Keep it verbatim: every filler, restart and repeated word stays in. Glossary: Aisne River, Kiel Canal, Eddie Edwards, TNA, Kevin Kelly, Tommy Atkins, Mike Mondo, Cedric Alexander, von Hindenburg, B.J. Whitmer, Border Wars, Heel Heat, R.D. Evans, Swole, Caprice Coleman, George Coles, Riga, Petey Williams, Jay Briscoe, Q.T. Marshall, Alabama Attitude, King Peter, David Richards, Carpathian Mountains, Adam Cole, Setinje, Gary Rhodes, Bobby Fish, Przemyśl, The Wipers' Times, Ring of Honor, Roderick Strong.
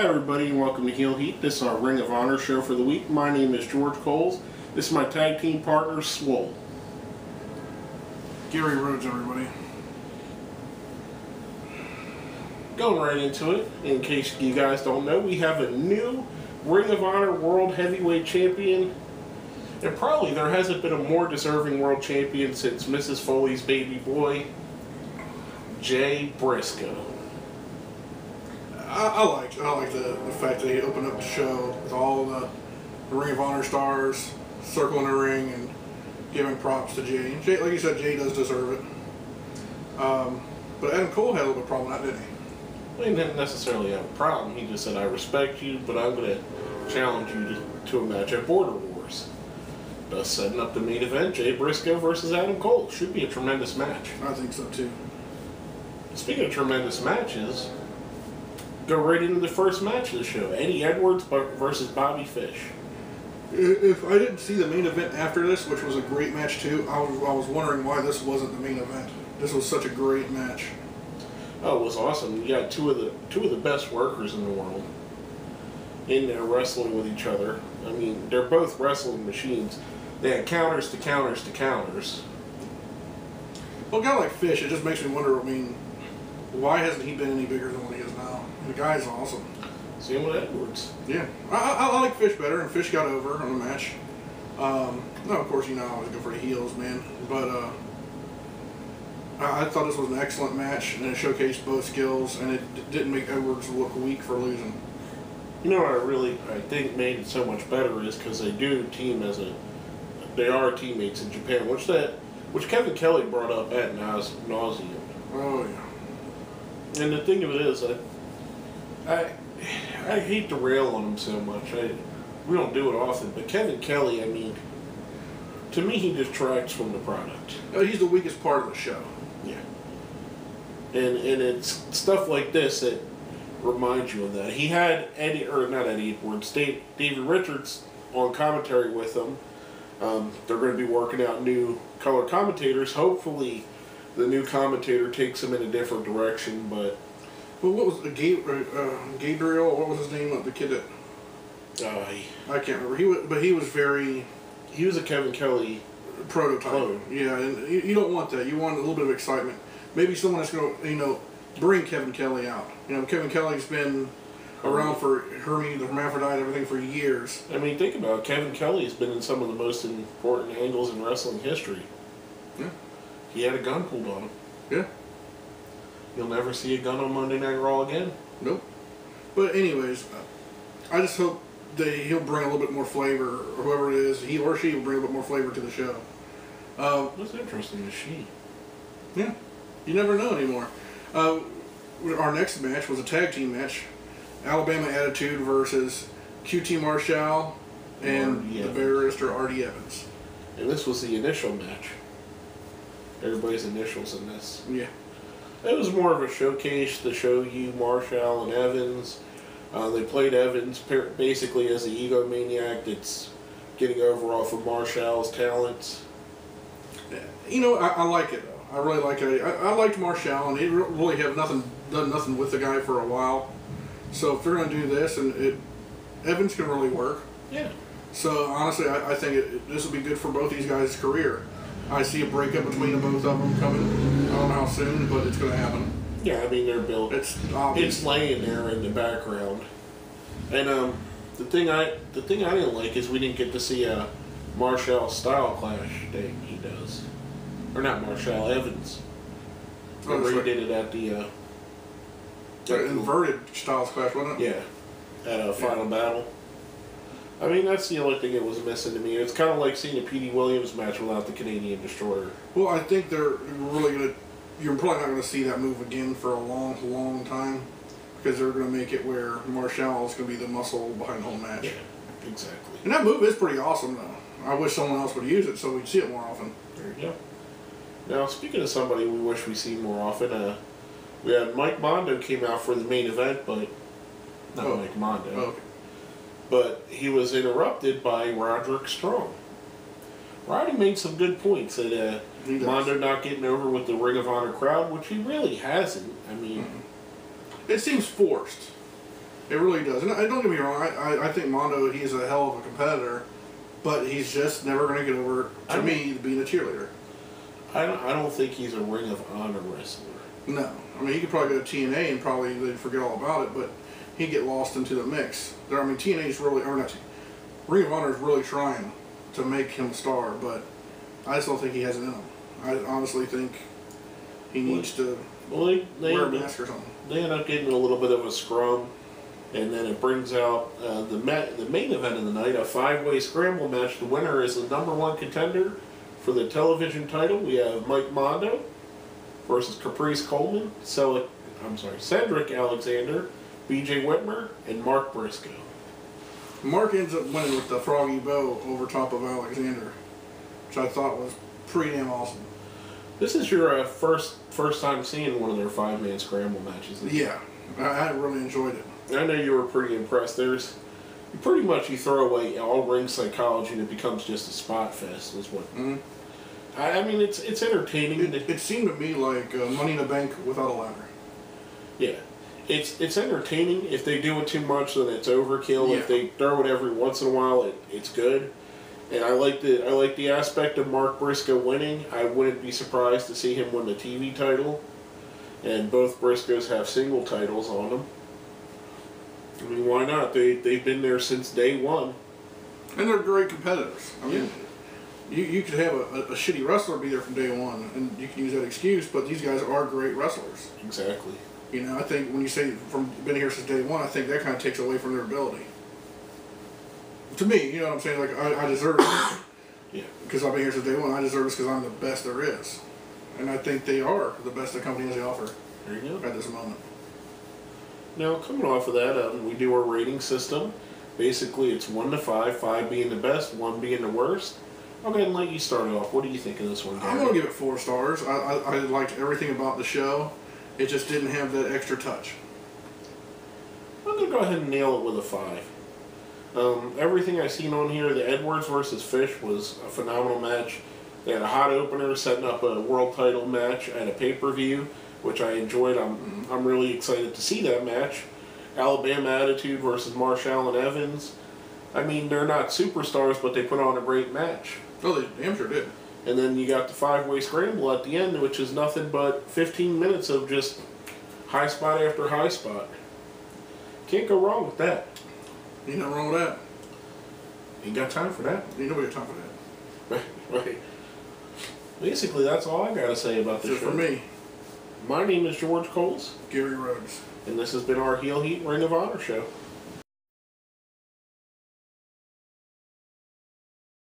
Hi everybody and welcome to Heel Heat. This is our Ring of Honor show for the week. My name is George Coles. This is my tag team partner, Swole. Gary Rhodes, everybody. Going right into it, in case you guys don't know, we have a new Ring of Honor World Heavyweight Champion. And probably there hasn't been a more deserving world champion since Missus Foley's baby boy, Jay Briscoe. I, I like I like the, the fact that he opened up the show with all the, the Ring of Honor stars circling the ring and giving props to Jay. And Jay, like you said, Jay does deserve it. Um, but Adam Cole had a little problem with that, didn't he? Well, he didn't necessarily have a problem. He just said, "I respect you, but I'm going to challenge you to, to a match at Border Wars." Thus setting up the main event, Jay Briscoe versus Adam Cole. Should be a tremendous match. I think so too. Speaking of tremendous matches, go right into the first match of the show, Eddie Edwards versus Bobby Fish. If I didn't see the main event after this, which was a great match too, I was, I was wondering why this wasn't the main event. This was such a great match. Oh, it was awesome. You got two of the two of the best workers in the world in there wrestling with each other. I mean, they're both wrestling machines. They had counters to counters to counters. Well, a guy like Fish, it just makes me wonder, I mean, why hasn't he been any bigger than what he is now? The guy's awesome. Same with Edwards. Yeah. I, I, I like Fish better, and Fish got over on the match. Um, no, of course, you know, I always go for the heels, man. But uh, I, I thought this was an excellent match, and it showcased both skills, and it didn't make Edwards look weak for losing. You know what I really, I think, made it so much better is because they do team as a, they are teammates in Japan, which that, which Kevin Kelly brought up at nause, nauseam. Oh, yeah. And the thing of it is, I, I, I hate to rail on him so much. I, we don't do it often, but Kevin Kelly, I mean, to me, he detracts from the product. No, he's the weakest part of the show. Yeah. And, and it's stuff like this that remind you of that. He had Eddie, or not Eddie Edwards, Dave, David Richards on commentary with him. Um, they're going to be working out new color commentators. Hopefully, the new commentator takes them in a different direction. But well, what was the uh, Gabriel? What was his name? The kid that uh, he, I can't remember. He was, but he was very. He was a Kevin Kelly prototype. Clone. Yeah, and you, you don't want that. You want a little bit of excitement. Maybe someone that's going to, you know, bring Kevin Kelly out. You know, Kevin Kelly's been around for Hermie, the Hermaphrodite, everything for years. I mean, think about it. Kevin Kelly's been in some of the most important angles in wrestling history. Yeah. He had a gun pulled on him. Yeah. You'll never see a gun on Monday Night Raw again. Nope. But anyways, I just hope that he'll bring a little bit more flavor, or whoever it is, he or she will bring a bit more flavor to the show. Uh, What's interesting is she. Yeah. You never know anymore. Uh, our next match was a tag team match, Alabama Attitude versus Q T Marshall and the barrister R D Evans. And this was the initial match. Everybody's initials in this. Yeah. It was more of a showcase to show you Marshall and Evans. Uh, they played Evans basically as the egomaniac that's getting over off of Marshall's talents. You know, I, I like it. I really like it. I, I liked Marshall, and he really have nothing done nothing with the guy for a while. So if they're going to do this, and it, Evans can really work. Yeah. So honestly, I, I think it, this will be good for both these guys' career. I see a breakup between the both of them coming. I don't know how soon, but it's going to happen. Yeah, I mean they're built. It's obvious. It's laying there in the background. And um, the thing I the thing I didn't like is we didn't get to see a Marshall style clash thing he does. Or not Marshall, Evans. Remember oh, he right. did it at the... Uh, at inverted the, Styles Clash, wasn't it? Yeah. At a Final yeah. Battle. I mean, that's the only thing that was missing to me. It's kind of like seeing a Petey Williams match without the Canadian Destroyer. Well, I think they're really going to... You're probably not going to see that move again for a long, long time. Because they're going to make it where Marshall is going to be the muscle behind the whole match. Yeah, exactly. And that move is pretty awesome, though. I wish someone else would use it so we'd see it more often. There you go. Now, speaking of somebody we wish we see more often, uh, we had Mike Mondo came out for the main event, but not oh. Mike Mondo. Oh, okay. But he was interrupted by Roderick Strong. Roddy made some good points that uh, Mondo not getting over with the Ring of Honor crowd, which he really hasn't. I mean, mm-hmm. It seems forced. It really does. And don't get me wrong, I, I, I think Mondo, he's a hell of a competitor, but he's just never going to get over, to I me, being a cheerleader. I don't, I don't think he's a Ring of Honor wrestler. No. I mean, he could probably go to T N A and probably they'd forget all about it, but he'd get lost into the mix. There, I mean, T N A's really, or not, Ring of Honor is really trying to make him a star, but I just don't think he has it in him. I honestly think he needs to well, they, they wear a mask up, or something. They end up getting a little bit of a scrum, and then it brings out uh, the ma the main event of the night, a five-way scramble match. The winner is the number one contender for the television title. We have Mike Mondo versus Caprice Coleman, Cel I'm sorry, Cedric Alexander, B J Whitmer, and Mark Briscoe. Mark ends up winning with the froggy bow over top of Alexander, which I thought was pretty damn awesome. This is your uh, first first time seeing one of their five-man scramble matches. Yeah, I, I really enjoyed it. I know you were pretty impressed. There's pretty much you throw away all ring psychology and it becomes just a spot fest. Is what. Mm-hmm. I, I mean, it's it's entertaining. It, it, it seemed to me like uh, Money in the Bank without a ladder. Yeah, it's it's entertaining. If they do it too much, then it's overkill. Yeah. If they throw it every once in a while, it it's good. And I like the I like the aspect of Mark Briscoe winning. I wouldn't be surprised to see him win the T V title. And both Briscoes have single titles on them. I mean, why not? They they've been there since day one. And they're great competitors. I mean, yeah. you you could have a, a, a shitty wrestler be there from day one, and you can use that excuse. But these guys are great wrestlers. Exactly. You know, I think when you say from been here since day one, I think that kind of takes away from their ability. To me, you know what I'm saying? Like, I, I deserve it. Yeah. Because I've been here since day one. I deserve this because I'm the best there is. And I think they are the best the company has to offer there you go. At this moment. Now, coming off of that, um, we do our rating system. Basically, it's one to five, five being the best, one being the worst. I'll go ahead and let you start off. What do you think of this one, Gary? I'm going to give it four stars. I, I, I liked everything about the show. It just didn't have that extra touch. I'm going to go ahead and nail it with a five. Um, everything I've seen on here, the Edwards versus Fish was a phenomenal match. They had a hot opener, setting up a world title match at a pay-per-view, which I enjoyed. I'm, I'm really excited to see that match. Alabama Attitude versus Marshall and Evans. I mean, they're not superstars, but they put on a great match. Oh, they damn sure did. And then you got the five-way scramble at the end, which is nothing but fifteen minutes of just high spot after high spot. Can't go wrong with that. Ain't nothing wrong with that. Ain't got time for that. Ain't nobody got time for that. Right, right. Basically, that's all I got to say about this show. For me. My name is George Coles. Gary Rhodes. And this has been our Heel Heat Ring of Honor show.